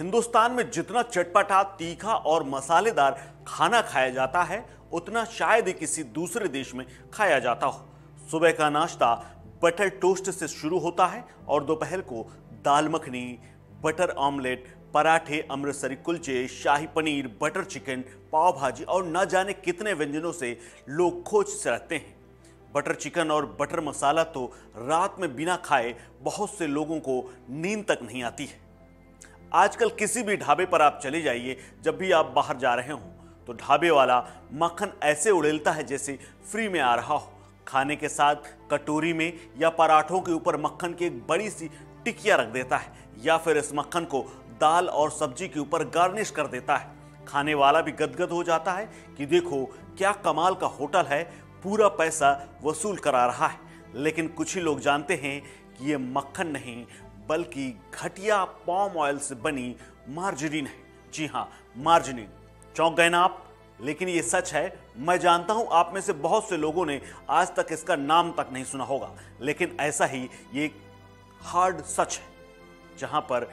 हिंदुस्तान में जितना चटपटा, तीखा और मसालेदार खाना खाया जाता है उतना शायद ही किसी दूसरे देश में खाया जाता हो। सुबह का नाश्ता बटर टोस्ट से शुरू होता है और दोपहर को दाल मखनी, बटर ऑमलेट, पराठे, अमृतसरी कुलचे, शाही पनीर, बटर चिकन, पाव भाजी और न जाने कितने व्यंजनों से लोग खोज से रहते हैं। बटर चिकन और बटर मसाला तो रात में बिना खाए बहुत से लोगों को नींद तक नहीं आती है। आजकल किसी भी ढाबे पर आप चले जाइए, जब भी आप बाहर जा रहे हो तो ढाबे वाला मक्खन ऐसे उड़ेलता है जैसे फ्री में आ रहा हो। खाने के साथ कटोरी में या पराठों के ऊपर मक्खन की एक बड़ी सी टिकिया रख देता है या फिर इस मक्खन को दाल और सब्जी के ऊपर गार्निश कर देता है। खाने वाला भी गदगद हो जाता है कि देखो क्या कमाल का होटल है, पूरा पैसा वसूल करा रहा है। लेकिन कुछ ही लोग जानते हैं कि ये मक्खन नहीं बल्कि घटिया पॉम ऑयल से बनी मार्जरीन है। जी हाँ, मार्जरीन। चौंक गए ना आप? लेकिन ये सच है। मैं जानता हूँ आप में से बहुत से लोगों ने आज तक इसका नाम तक नहीं सुना होगा, लेकिन ऐसा ही ये हार्ड सच है जहाँ पर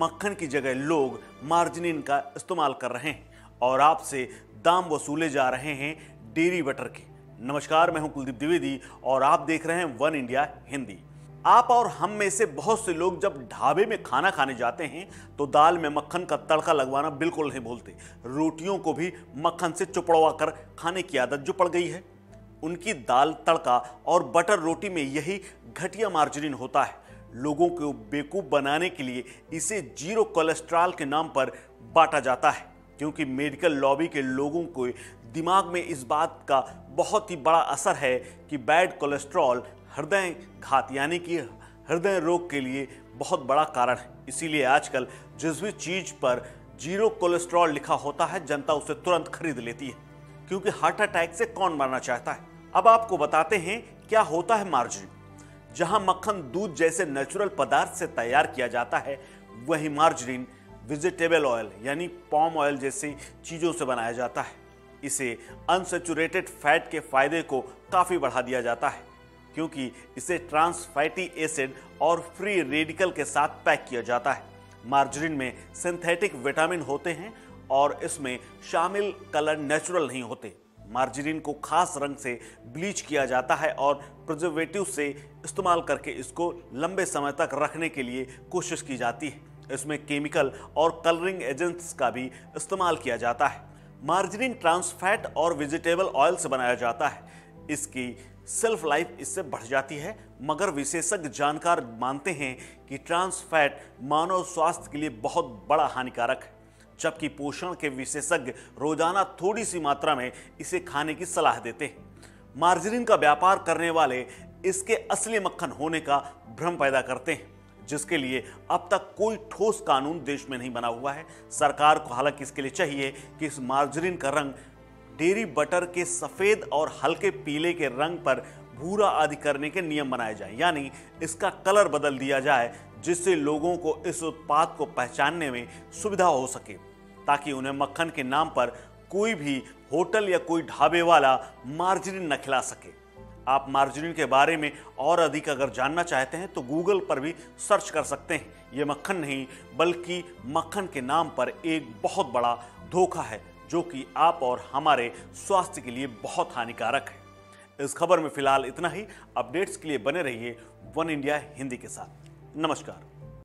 मक्खन की जगह लोग मार्जरीन का इस्तेमाल कर रहे हैं और आपसे दाम वसूले जा रहे हैं डेयरी बटर के। नमस्कार, मैं हूं कुलदीप द्विवेदी और आप देख रहे हैं वन इंडिया हिंदी। आप और हम में से बहुत से लोग जब ढाबे में खाना खाने जाते हैं तो दाल में मक्खन का तड़का लगवाना बिल्कुल नहीं भूलते। रोटियों को भी मक्खन से चुपड़वा कर खाने की आदत जो पड़ गई है। उनकी दाल तड़का और बटर रोटी में यही घटिया मार्जरीन होता है। लोगों को बेवकूफ़ बनाने के लिए इसे जीरो कोलेस्ट्रॉल के नाम पर बांटा जाता है, क्योंकि मेडिकल लॉबी के लोगों को दिमाग में इस बात का बहुत ही बड़ा असर है कि बैड कोलेस्ट्रॉल हृदय घात यानी कि हृदय रोग के लिए बहुत बड़ा कारण है। इसीलिए आजकल जिस भी चीज़ पर जीरो कोलेस्ट्रॉल लिखा होता है जनता उसे तुरंत खरीद लेती है, क्योंकि हार्ट अटैक से कौन मरना चाहता है। अब आपको बताते हैं क्या होता है मार्जरीन। जहां मक्खन दूध जैसे नेचुरल पदार्थ से तैयार किया जाता है, वही मार्जरीन वेजिटेबल ऑयल यानी पॉम ऑयल जैसी चीज़ों से बनाया जाता है। इसे अनसेचुरेटेड फैट के फायदे को काफ़ी बढ़ा दिया जाता है, क्योंकि इसे ट्रांस फैटी एसिड और फ्री रेडिकल के साथ पैक किया जाता है। मार्जरीन में सिंथेटिक विटामिन होते हैं और इसमें शामिल कलर नेचुरल नहीं होते। मार्जरीन को खास रंग से ब्लीच किया जाता है और प्रिजर्वेटिव से इस्तेमाल करके इसको लंबे समय तक रखने के लिए कोशिश की जाती है। इसमें केमिकल और कलरिंग एजेंट्स का भी इस्तेमाल किया जाता है। मार्जरीन ट्रांसफैट और वेजिटेबल ऑयल से बनाया जाता है। इसकी सेल्फ लाइफ इससे बढ़ जाती है, मगर विशेषज्ञ जानकार मानते हैं कि ट्रांसफैट मानव स्वास्थ्य के लिए बहुत बड़ा हानिकारक है, जबकि पोषण के विशेषज्ञ रोजाना थोड़ी सी मात्रा में इसे खाने की सलाह देते हैं। मार्जरीन का व्यापार करने वाले इसके असली मक्खन होने का भ्रम पैदा करते हैं, जिसके लिए अब तक कोई ठोस कानून देश में नहीं बना हुआ है। सरकार को हालांकि इसके लिए चाहिए कि इस मार्जरीन का रंग डेयरी बटर के सफ़ेद और हल्के पीले के रंग पर भूरा आदि करने के नियम बनाए जाए, यानी इसका कलर बदल दिया जाए, जिससे लोगों को इस उत्पाद को पहचानने में सुविधा हो सके, ताकि उन्हें मक्खन के नाम पर कोई भी होटल या कोई ढाबे वाला मार्जरीन न खिला सके। आप मार्जरीन के बारे में और अधिक अगर जानना चाहते हैं तो गूगल पर भी सर्च कर सकते हैं। ये मक्खन नहीं बल्कि मक्खन के नाम पर एक बहुत बड़ा धोखा है, जो कि आप और हमारे स्वास्थ्य के लिए बहुत हानिकारक है। इस खबर में फिलहाल इतना ही। अपडेट्स के लिए बने रहिए वन इंडिया हिंदी के साथ। नमस्कार।